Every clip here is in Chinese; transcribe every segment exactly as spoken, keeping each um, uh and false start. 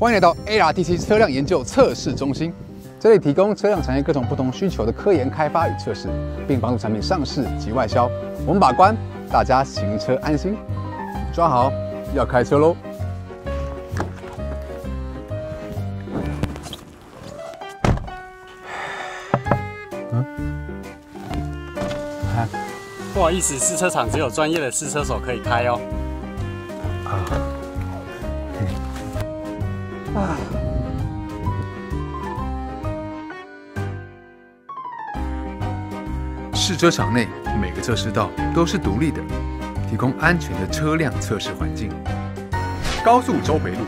欢迎来到 A R T C 车辆研究测试中心，这里提供车辆产业各种不同需求的科研开发与测试，并帮助产品上市及外销。我们把关，大家行车安心。抓好，要开车喽！ 不好意思，试车场只有专业的试车手可以开哦。啊！试车场内每个测试道都是独立的，提供安全的车辆测试环境。高速周回路，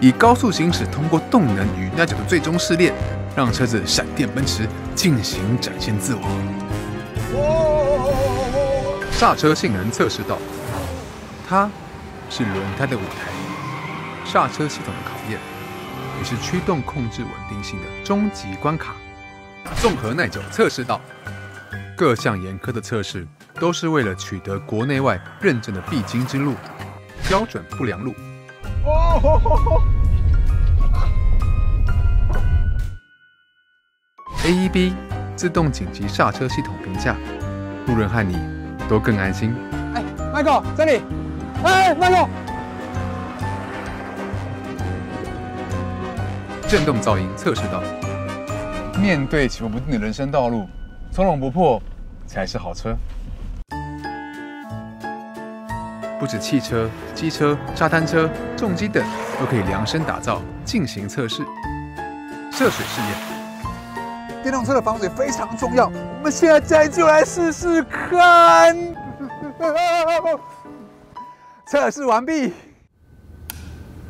以高速行驶通过动能与耐久的最终试炼，让车子闪电奔驰，进行展现自我。 刹车性能测试道，它是轮胎的舞台，刹车系统的考验，也是驱动控制稳定性的终极关卡。综合耐久测试道，各项严苛的测试都是为了取得国内外认证的必经之路——标准不良路。A E B 自动紧急刹车系统评价，路人和你 都更安心。哎 ，Michael 这里，哎 ，Michael， 震动噪音测试道，面对起伏不定的人生道路，从容不迫才是好车。不止汽车、机车、沙滩车、重机等都可以量身打造进行测试。涉水试验，电动车的防水非常重要。 我们现在就来试试看。测试完毕。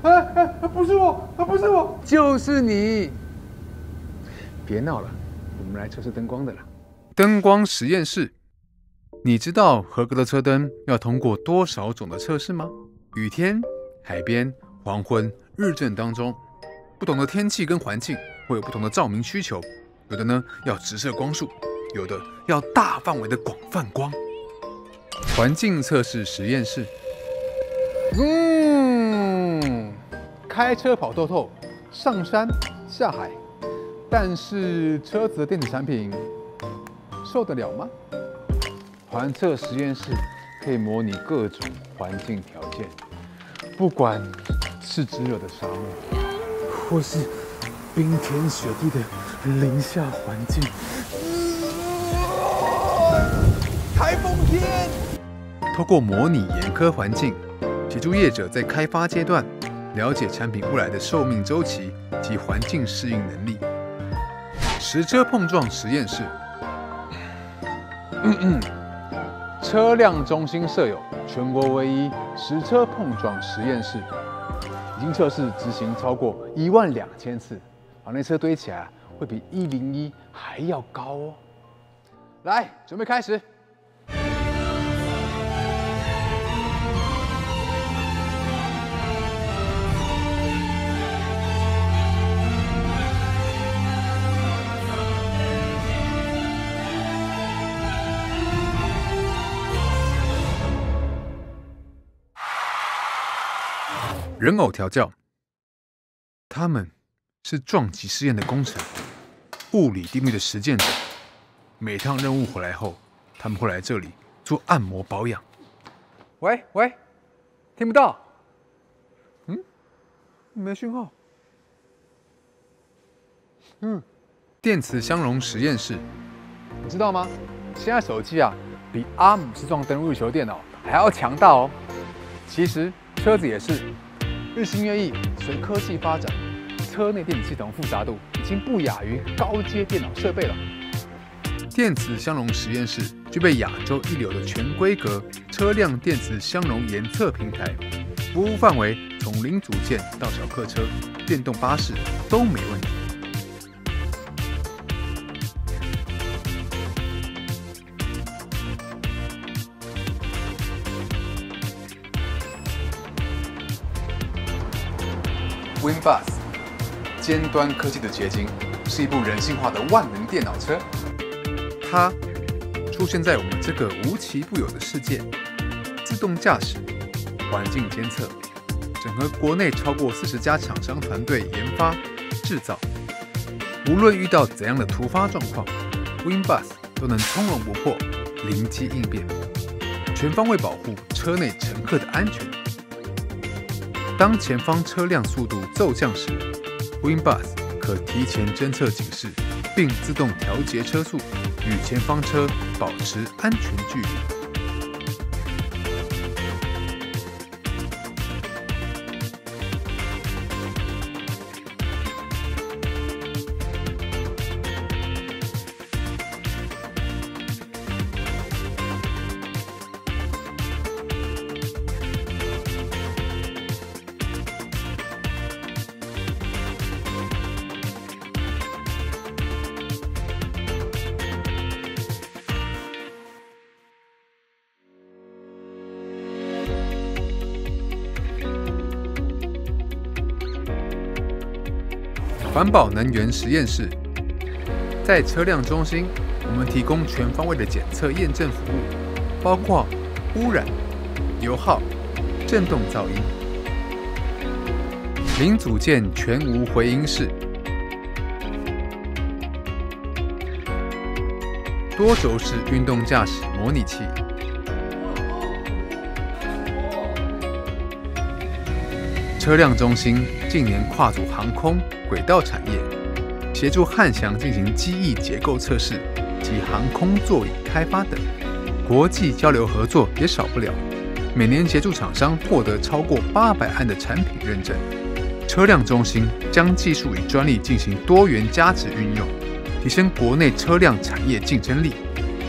哎哎，不是我，不是我，就是你。别闹了，我们来测试灯光的啦。灯光实验室，你知道合格的车灯要通过多少种的测试吗？雨天、海边、黄昏、日正当中，不同的天气跟环境会有不同的照明需求，有的呢要直射光束。 有的要大范围的广泛光。环境测试实验室，嗯，开车跑透透，上山下海，但是车子的电子产品受得了吗？环测实验室可以模拟各种环境条件，不管是炙热的沙漠，或是冰天雪地的零下环境。 台风天，透过模拟严苛环境，协助业者在开发阶段了解产品未来的寿命周期及环境适应能力。实车碰撞实验室，嗯嗯、车辆中心设有全国唯一实车碰撞实验室，已经测试执行超过一万两千次，把那车堆起来会比一零一还要高哦。来，准备开始。 人偶调教，他们是撞击试验的工程、物理定律的实践者。每趟任务回来后，他们会来这里做按摩保养。喂喂，听不到？嗯，没讯号。嗯，电磁相容实验室，你知道吗？现在手机啊，比阿姆斯壮登陆月球电脑还要强大哦。其实车子也是。 日新月异，随科技发展，车内电子系统复杂度已经不亚于高阶电脑设备了。电磁相容实验室具备亚洲一流的全规格车辆电磁相容研测平台，服务范围从零组件到小客车、电动巴士都没问题。WinBus 尖端科技的结晶，是一部人性化的万能电脑车。它出现在我们这个无奇不有的世界：自动驾驶、环境监测、整合国内超过四十家厂商团队研发、制造。无论遇到怎样的突发状况 ，WinBus 都能从容不迫、灵机应变，全方位保护车内乘客的安全。当前方车辆速度骤降时 ，WinBus 可提前侦测警示，并自动调节车速，与前方车保持安全距离。 环保能源实验室在车辆中心，我们提供全方位的检测验证服务，包括污染、油耗、振动噪音。零组件全无回音室，多轴式运动驾驶模拟器，车辆中心近年跨足航空。 轨道产业协助汉翔进行机翼结构测试及航空座椅开发等，国际交流合作也少不了。每年协助厂商获得超过八百案的产品认证。车辆中心将技术与专利进行多元价值运用，提升国内车辆产业竞争力，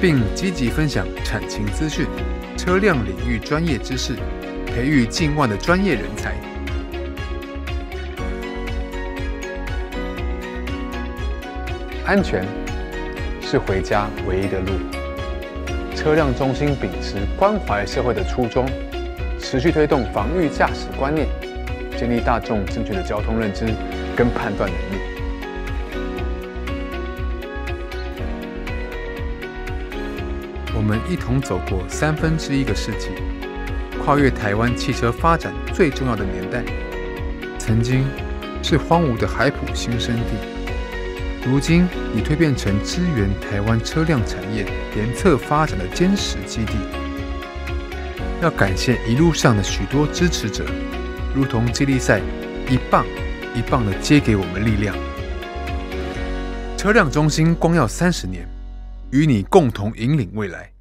并积极分享产情资讯、车辆领域专业知识，培育境外的专业人才。 安全是回家唯一的路。车辆中心秉持关怀社会的初衷，持续推动防御驾驶观念，建立大众正确的交通认知跟判断能力。我们一同走过三分之一个世纪，跨越台湾汽车发展最重要的年代。曾经是荒芜的海埔新生地。 如今已蜕变成支援台湾车辆产业研测发展的坚实基地。要感谢一路上的许多支持者，如同接力赛，一棒一棒的接给我们力量。车辆中心光耀三十年，与你共同引领未来。